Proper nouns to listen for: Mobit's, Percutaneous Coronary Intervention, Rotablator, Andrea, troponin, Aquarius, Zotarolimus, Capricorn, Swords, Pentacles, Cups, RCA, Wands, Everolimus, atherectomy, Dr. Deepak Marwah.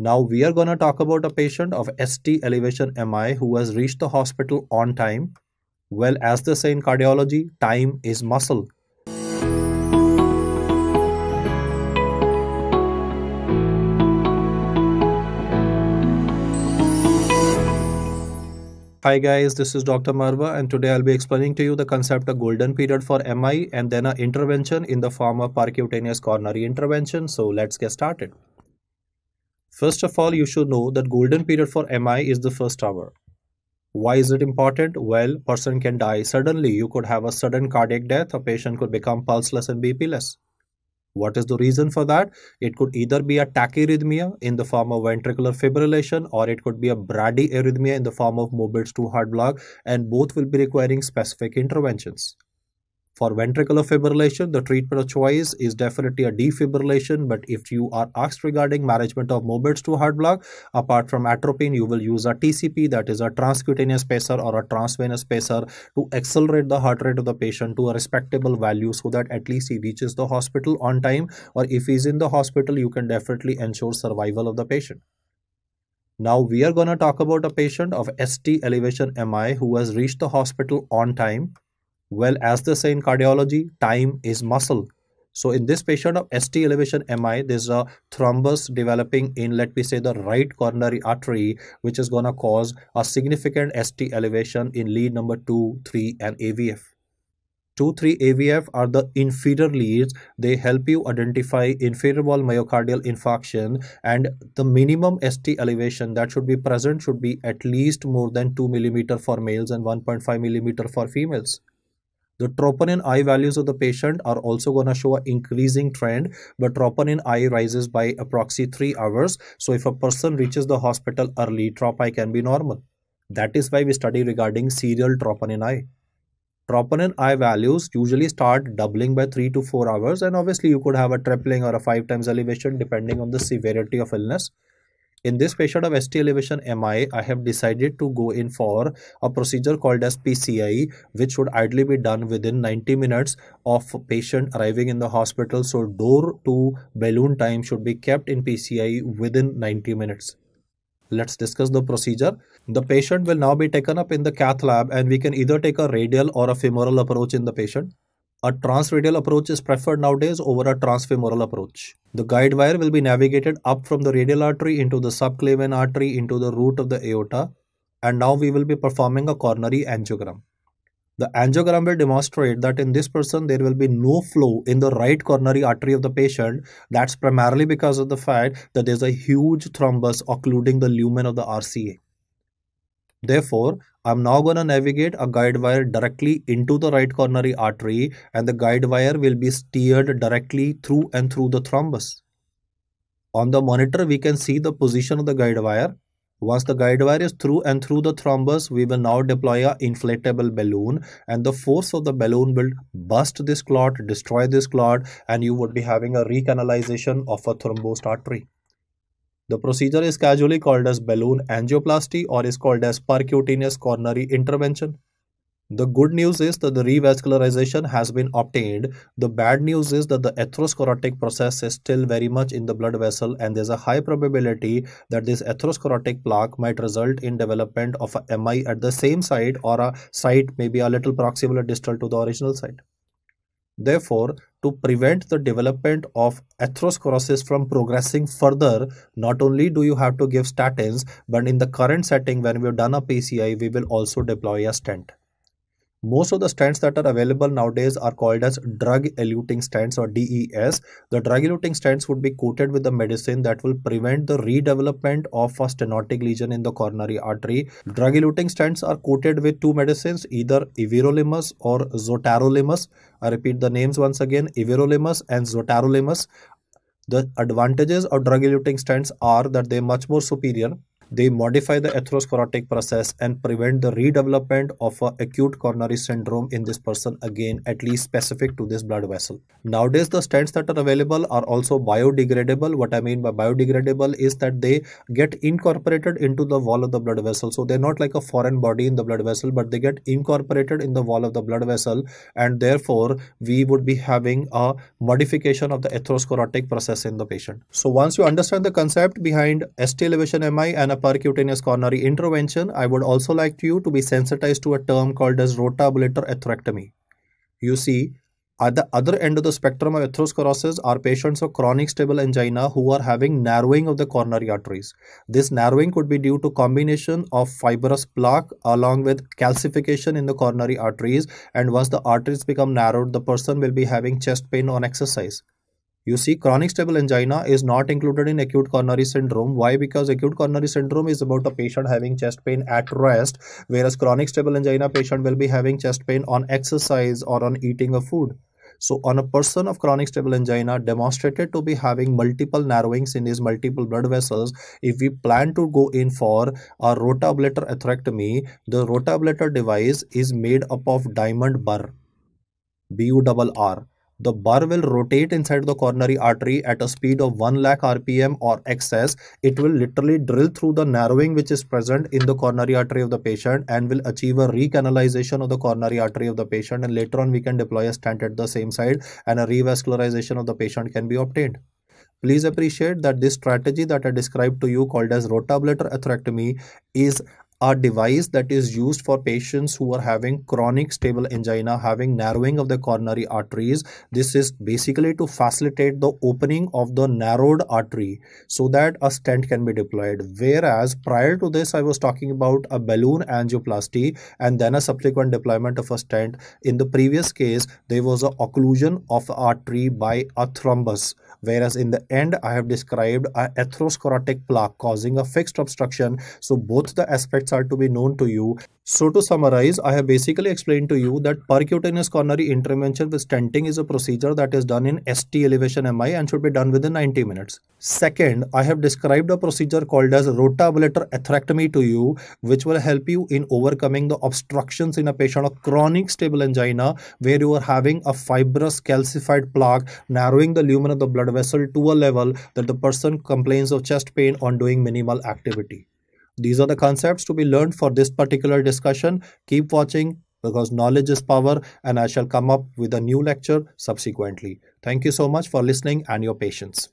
Now we are going to talk about a patient of ST elevation MI who has reached the hospital on time. Well, as they say in cardiology, time is muscle. Hi guys, this is Dr. Marwah and today I'll be explaining to you the concept of golden period for MI and then an intervention in the form of percutaneous coronary intervention. So let's get started. First of all, you should know that golden period for MI is the first hour. Why is it important? Well, person can die suddenly. You could have a sudden cardiac death. A patient could become pulseless and BP-less. What is the reason for that? It could either be a tachyarrhythmia in the form of ventricular fibrillation, or it could be a bradyarrhythmia in the form of Mobit's 2 heart block, and both will be requiring specific interventions. For ventricular fibrillation, the treatment of choice is definitely a defibrillation, but if you are asked regarding management of Mobit's 2 heart block, apart from atropine, you will use a TCP, that is a transcutaneous pacer or a transvenous pacer, to accelerate the heart rate of the patient to a respectable value so that at least he reaches the hospital on time, or if he is in the hospital, you can definitely ensure survival of the patient. Now we are going to talk about a patient of ST elevation MI who has reached the hospital on time. Well, as they say in cardiology, time is muscle. So in this patient of ST elevation MI, there's a thrombus developing in, let me say, the right coronary artery, which is going to cause a significant ST elevation in lead number 2, 3 and AVF. 2, 3 AVF are the inferior leads. They help you identify inferior wall myocardial infarction, and the minimum ST elevation that should be present should be at least more than 2 mm for males and 1.5 mm for females. The troponin I values of the patient are also going to show an increasing trend, but troponin I rises by approximately 3 hours. So if a person reaches the hospital early, trop I can be normal. That is why we study regarding serial troponin I. Troponin I values usually start doubling by 3 to 4 hours, and obviously you could have a tripling or a 5 times elevation depending on the severity of illness. In this patient of ST elevation MI, I have decided to go in for a procedure called as PCI, which should ideally be done within 90 minutes of patient arriving in the hospital. So door to balloon time should be kept in PCI within 90 minutes. Let's discuss the procedure. The patient will now be taken up in the cath lab, and we can either take a radial or a femoral approach in the patient. A transradial approach is preferred nowadays over a transfemoral approach. The guide wire will be navigated up from the radial artery into the subclavian artery into the root of the aorta, and now we will be performing a coronary angiogram. The angiogram will demonstrate that in this person there will be no flow in the right coronary artery of the patient. That's primarily because of the fact that there's a huge thrombus occluding the lumen of the RCA. Therefore, I'm now going to navigate a guide wire directly into the right coronary artery, and the guide wire will be steered directly through and through the thrombus. On the monitor, we can see the position of the guide wire. Once the guide wire is through and through the thrombus, we will now deploy an inflatable balloon, and the force of the balloon will burst this clot, destroy this clot, and you would be having a recanalization of a thrombosed artery. The procedure is casually called as balloon angioplasty, or is called as percutaneous coronary intervention. The good news is that the revascularization has been obtained. The bad news is that the atherosclerotic process is still very much in the blood vessel, and there's a high probability that this atherosclerotic plaque might result in development of a MI at the same site, or a site maybe a little proximal or distal to the original site. Therefore, to prevent the development of atherosclerosis from progressing further, not only do you have to give statins, but in the current setting when we've done a PCI, we will also deploy a stent. Most of the stents that are available nowadays are called as drug-eluting stents, or DES. The drug-eluting stents would be coated with the medicine that will prevent the redevelopment of a stenotic lesion in the coronary artery. Drug-eluting stents are coated with 2 medicines, either Everolimus or Zotarolimus. I repeat the names once again, Everolimus and Zotarolimus. The advantages of drug-eluting stents are that they are much more superior. They modify the atherosclerotic process and prevent the redevelopment of acute coronary syndrome in this person, again at least specific to this blood vessel. Nowadays the stents that are available are also biodegradable. What I mean by biodegradable is that they get incorporated into the wall of the blood vessel. So they're not like a foreign body in the blood vessel, but they get incorporated in the wall of the blood vessel, and therefore we would be having a modification of the atherosclerotic process in the patient. So once you understand the concept behind ST elevation MI and a percutaneous coronary intervention, I would also like you to be sensitized to a term called as rotablator atherectomy. You see, at the other end of the spectrum of atherosclerosis are patients of chronic stable angina who are having narrowing of the coronary arteries. This narrowing could be due to combination of fibrous plaque along with calcification in the coronary arteries, and once the arteries become narrowed, the person will be having chest pain on exercise. You see, chronic stable angina is not included in acute coronary syndrome. Why? Because acute coronary syndrome is about a patient having chest pain at rest, whereas chronic stable angina patient will be having chest pain on exercise or on eating of food. So on a person of chronic stable angina demonstrated to be having multiple narrowings in his multiple blood vessels, if we plan to go in for a rotablator atherectomy, the rotablator device is made up of diamond burr, burr. The burr will rotate inside the coronary artery at a speed of 1 lakh RPM or excess. It will literally drill through the narrowing which is present in the coronary artery of the patient and will achieve a recanalization of the coronary artery of the patient, and later on we can deploy a stent at the same side and a revascularization of the patient can be obtained. Please appreciate that this strategy that I described to you called as rotablator atherectomy is a device that is used for patients who are having chronic stable angina, having narrowing of the coronary arteries. This is basically to facilitate the opening of the narrowed artery so that a stent can be deployed. Whereas prior to this, I was talking about a balloon angioplasty and then a subsequent deployment of a stent. In the previous case, there was an occlusion of an artery by a thrombus. Whereas in the end, I have described an atherosclerotic plaque causing a fixed obstruction. So both the aspects are to be known to you. So to summarize, I have basically explained to you that percutaneous coronary intervention with stenting is a procedure that is done in ST elevation MI and should be done within 90 minutes. Second, I have described a procedure called as rotablator atherectomy to you, which will help you in overcoming the obstructions in a patient of chronic stable angina where you are having a fibrous calcified plaque narrowing the lumen of the blood vessel to a level that the person complains of chest pain on doing minimal activity. These are the concepts to be learned for this particular discussion. Keep watching because knowledge is power, and I shall come up with a new lecture subsequently. Thank you so much for listening and your patience.